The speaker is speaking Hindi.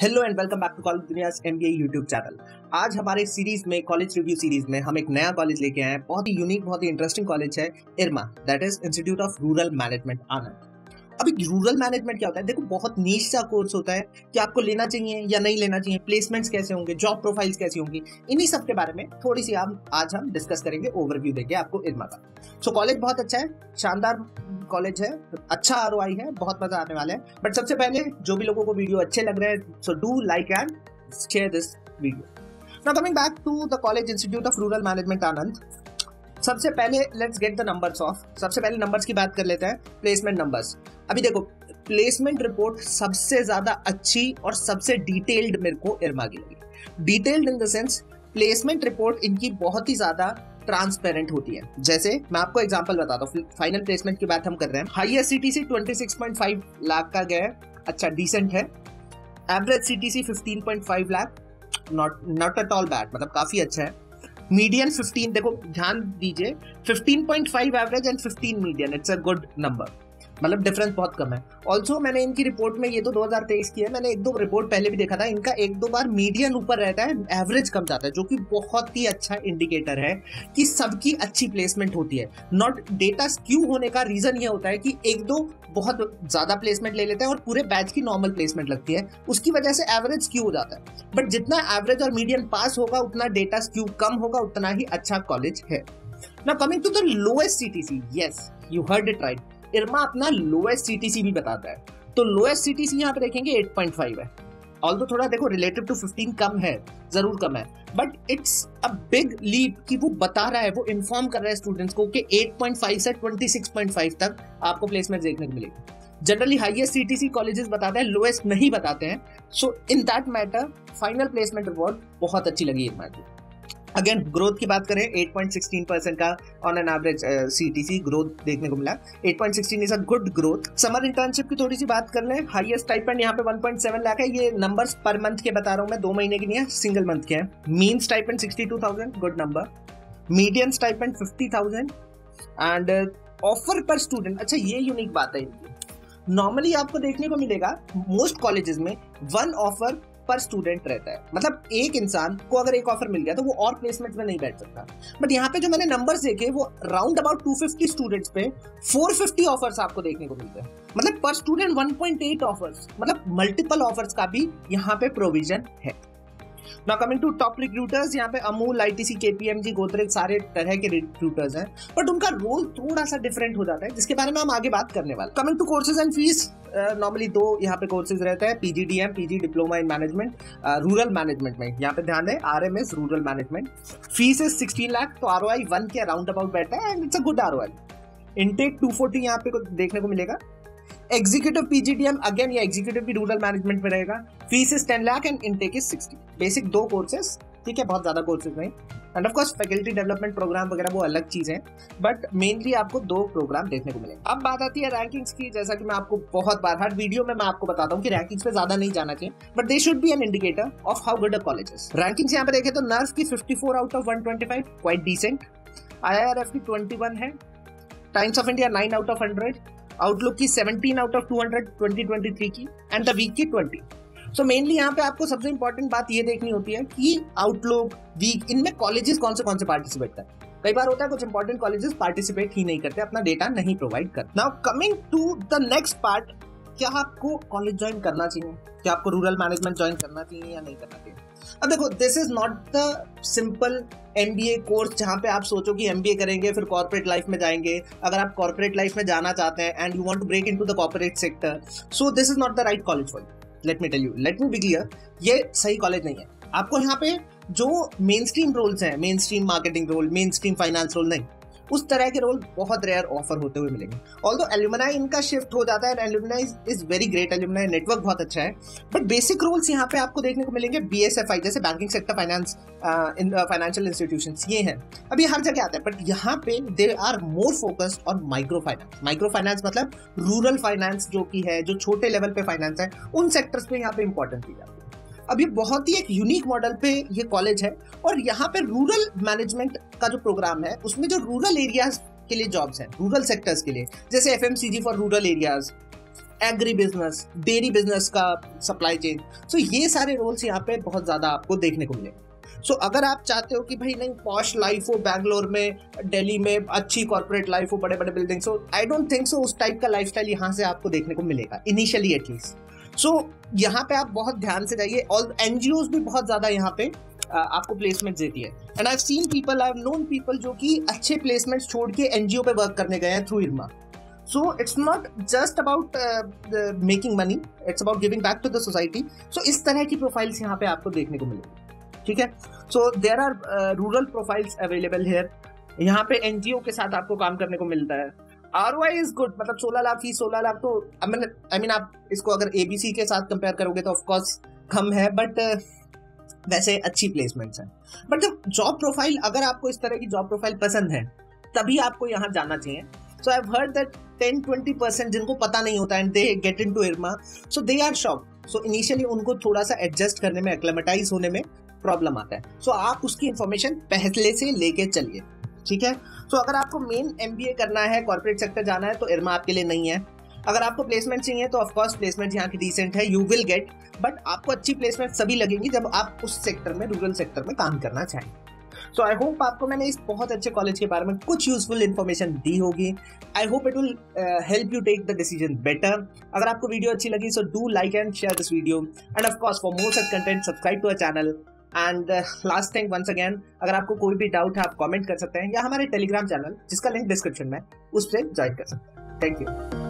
Hello and welcome back to college दुनिया एमबीए यूट्यूब चैनल। आज हमारे सीरीज में, कॉलेज रिव्यू सीरीज में, हम एक नया कॉलेज लेके आए हैं। बहुत ही यूनिक, बहुत ही इंटरेस्टिंग कॉलेज है IRMA, that is Institute of Rural Management Anand. अभी रूरल मैनेजमेंट क्या होता है? देखो, बहुत नीच सा कोर्स होता है कि आपको लेना चाहिए या नहीं लेना चाहिए, प्लेसमेंट्स कैसे होंगे, जॉब प्रोफाइल्स कैसी होंगी, इन्हीं सब के बारे में थोड़ी सी आज हम डिस्कस करेंगे। ओवरव्यू देंगे आपको IRMA का। सो कॉलेज बहुत अच्छा है, शानदार कॉलेज है, अच्छा ROI है, बहुत मजा आने वाला है। बट सबसे पहले जो भी लोगों को वीडियो अच्छे लग रहे हैं, so do like and share this video. Now coming back to the college Institute of Rural Management Anand. सबसे पहले let's get the numbers of. सबसे पहले नंबर्स की बात कर लेते हैं, प्लेसमेंट नंबर्स। अभी देखो, प्लेसमेंट रिपोर्ट सबसे ज्यादा अच्छी और सबसे डिटेल्ड मेरे को IRMA की लगी। Detailed in the sense, placement report इनकी बहुत ही ज्यादा ट्रांसपेरेंट होती है। जैसे मैं आपको एग्जांपल बताता हूँ, फाइनल प्लेसमेंट की बात हम कर रहे हैं। हाईएस्ट CTC 26.5 लाख का गया है, अच्छा डिसेंट है। Average CTC 15.5 lakh, not at all bad, मतलब काफी अच्छा है। मीडियन 15, देखो ध्यान दीजिए, 15.5 average and 15 median, it's a good number, मतलब डिफरेंस बहुत कम है। ऑल्सो मैंने इनकी रिपोर्ट में, ये तो 2023 की है, मैंने एक दो रिपोर्ट पहले भी देखा था इनका, एक दो बार मीडियन ऊपर रहता है, एवरेज कम जाता है, जो कि बहुत ही अच्छा इंडिकेटर है कि सबकी अच्छी प्लेसमेंट होती है। नॉट डेटा स्क्यू होने का रीजन ये होता है कि एक दो बहुत ज्यादा प्लेसमेंट ले लेते हैं और पूरे बैच की नॉर्मल प्लेसमेंट लगती है, उसकी वजह से एवरेज स्क्यू हो जाता है। बट जितना एवरेज और मीडियन पास होगा, उतना डेटा स्क्यू कम होगा, उतना ही अच्छा कॉलेज है। Now coming to the lowest CTC, yes you heard it right, IRMA अपना लोएस्ट CTC भी बताता है। तो लोएस्ट CTC यहाँ पे देखेंगे 8.5 है, ऑल्दो थोड़ा देखो रिलेटिव टू 15 कम है, जरूर कम है, but it's a big leap कि वो बता रहा है, वो इन्फॉर्म कर रहा है स्टूडेंट्स को कि 8.5 से 26.5 तक आपको प्लेसमेंट देखने को मिलेगी। जनरली हाईएस्ट CTC कॉलेजेस बताते हैं, लोएस्ट नहीं बताते हैं। So in that matter final placement report बहुत अच्छी लगी IRMA की। अगेन ग्रोथ की बात करें, 8.16% का on an average CTC growth देखने को मिला। 8.16 is a good growth. Summer internship की थोड़ी सी बात कर लें, हाईएस्ट स्टाइपेंड यहाँ पे 1.7 लाख है। ये नंबर्स पर मंथ के बता रहा हूँ मैं, 2 महीने के नहीं है, सिंगल मंथ के हैं। Mean stipend 62,000, good number. Median stipend 50,000 and offer per student, अच्छा ये यूनिक बात है इनकी, नॉर्मली आपको देखने को मिलेगा मोस्ट कॉलेजेस में 1 ऑफर पर स्टूडेंट रहता है, मतलब एक इंसान को अगर एक ऑफर मिल गया तो वो और प्लेसमेंट में नहीं बैठ सकता। बट यहाँ पे जो मैंने नंबर्स देखे, वो राउंड अबाउट 250 स्टूडेंट्स पे 450 ऑफर्स आपको देखने को मिलते हैं, मतलब पर स्टूडेंट 1.8 ऑफर्स, मतलब मल्टीपल ऑफर्स का भी यहाँ पे प्रोविजन है। Now coming to top recruiters, यहाँ पे अमूल, ITC, KPMG, गोद्रिक, सारे तरह के रिक्रूटर्स हैं, बट उनका रोल थोड़ा सा डिफरेंट हो जाता है, जिसके बारे में हम आगे बात करने वाले। Coming to courses and fees, normally 2 यहाँ पे कोर्सेज रहते हैं, PGDM, PG diploma in management rural management में, यहाँ पे ध्यान दें RMS rural management. Fees is 16 lakh, तो ROI 1 के अराउंड अबाउट बैठता है and it's a good ROI। Intake 240 यहाँ पे देखने को मिलेगा। एग्जीक्यूटिव PGDM, अगेन ये एग्जीक्यूटिव भी रूरल मैनेजमेंट में रहेगा। Fees is 10 lakh and intake is 60। Basic 2 courses, ठीक है, बहुत ज्यादा कोर्सेज नहीं। And of course faculty development programme वगैरह वो अलग चीज है, बट मेनली आपको 2 प्रोग्राम देखने को मिलेंगे। अब बात आती है रैंकिंग्स की। जैसा कि मैं आपको बहुत बार हर वीडियो में मैं आपको बताता हूँ कि रैंकिंग्स पे ज्यादा नहीं जाना चाहिए, but they should be an indicator of how good a college is. Rankings यहाँ पे देखें तो NIRF की 54/125, क्वाइट डिसेंट। IRF की 21 है। टाइम्स ऑफ इंडिया 9/100, आउटलुक की 17/200 2023 की, एंड द वीक की 20। सो मेनली यहाँ पे आपको सबसे इंपॉर्टेंट बात ये देखनी होती है कि आउटलुक, वीक, इनमें कॉलेजेस कौन से पार्टिसिपेट करते हैं। कई बार होता है कुछ इंपॉर्टेंट कॉलेजेस पार्टिसिपेट ही नहीं करते, अपना डेटा नहीं प्रोवाइड करते। Now coming to the next part, क्या आपको कॉलेज ज्वाइन करना चाहिए, क्या आपको रूरल मैनेजमेंट ज्वाइन करना चाहिए या नहीं करना चाहिए। अब देखो, this is not the simple MBA course जहाँ पे आप सोचो कि MBA करेंगे फिर कॉर्पोरेट लाइफ में जाएंगे। अगर आप कॉर्पोरेट लाइफ में जाना चाहते हैं and you want to break into the corporate sector, so this is not the right college for you. Let me tell you, let me be clear, ये सही कॉलेज नहीं है। आपको यहाँ पे जो मेन स्ट्रीम रोल्स हैं, mainstream marketing role, mainstream finance role, नहीं, उस तरह के रोल बहुत रेयर ऑफर होते हुए मिलेंगे। ऑल्दो एल्यूमनाई इनका शिफ्ट हो जाता है and alumni is very great, alumni network बहुत अच्छा है, बट बेसिक रोल्स यहाँ पे आपको देखने को मिलेंगे। BSFI जैसे banking sector, finance, financial institutions, ये हैं। अब ये हर जगह आता है, बट यहाँ पे they are more focused on micro finance. Micro finance मतलब रूरल फाइनेंस जो कि है, जो छोटे लेवल पे फाइनेंस है, उन सेक्टर्स पे यहाँ पे इंपॉर्टेंस दी जाती है। अब ये बहुत ही एक यूनिक मॉडल पे ये कॉलेज है, और यहाँ पे रूरल मैनेजमेंट का जो प्रोग्राम है उसमें जो रूरल एरियाज के लिए जॉब्स हैं, रूरल सेक्टर्स के लिए, जैसे FMCG for rural areas, agri business, dairy business का सप्लाई चेन, सो ये सारे रोल्स यहाँ पे बहुत ज़्यादा आपको देखने को मिलेंगे। सो अगर आप चाहते हो कि भाई नहीं पॉश लाइफ हो बैंगलोर में, दिल्ली में, अच्छी कॉर्पोरेट लाइफ हो, बड़े बड़े बिल्डिंग्स हो, आई डोंट थिंक सो उस टाइप का लाइफस्टाइल यहाँ से आपको देखने को मिलेगा इनिशियली एटलीस्ट। सो यहाँ पे आप बहुत ध्यान से जाइए और एनजीओज भी बहुत ज़्यादा यहाँ पे आपको प्लेसमेंट देती है। And I have seen people, I have known people जो कि अच्छे प्लेसमेंट्स छोड़ के एनजीओ पे वर्क करने गए हैं through IRMA। So it's not just about making money, it's about giving back to the society. So इस तरह की profiles यहाँ पे आपको देखने को मिलेगी, ठीक है। So there are rural profiles available here। यहाँ पे NGO के साथ आपको काम करने को मिलता है। ROI is good, मतलब 16 लाख फीस, 16 लाख तो I mean आप इसको अगर ABC के साथ कंपेयर करोगे तो ऑफकोर्स कम है, बट वैसे अच्छी प्लेसमेंट्स हैं। बट जॉब प्रोफाइल, अगर आपको इस तरह की जॉब प्रोफाइल पसंद है तभी आपको यहाँ जाना चाहिए। So I've heard that 10-20% जिनको पता नहीं होता and they get into IRMA, so they are shocked. So initially उनको थोड़ा सा एडजस्ट करने में, acclimatize होने में प्रॉब्लम आता है। So आप उसकी इन्फॉर्मेशन पहले से लेके चलिए, ठीक है। So अगर आपको मेन MBA करना है, कॉर्पोरेट सेक्टर जाना है, तो IRMA आपके लिए नहीं है। अगर आपको प्लेसमेंट चाहिए तो ऑफकोर्स प्लेसमेंट यहाँ की डिसेंट है, यू विल गेट, बट आपको अच्छी प्लेसमेंट सभी लगेंगी जब आप उस सेक्टर में, रूरल सेक्टर में काम करना चाहें। सो आई होप आपको मैंने इस बहुत अच्छे कॉलेज के बारे में कुछ यूजफुल इन्फॉर्मेशन दी होगी। I hope it will help you take the decision better. अगर आपको वीडियो अच्छी लगी so do like and share this video, and of course for more such content subscribe to our channel. And last thing once again, अगर आपको कोई भी डाउट है आप कॉमेंट कर सकते हैं, या हमारे टेलीग्राम चैनल जिसका लिंक डिस्क्रिप्शन में, उस पर ज्वाइन कर सकते हैं। Thank you.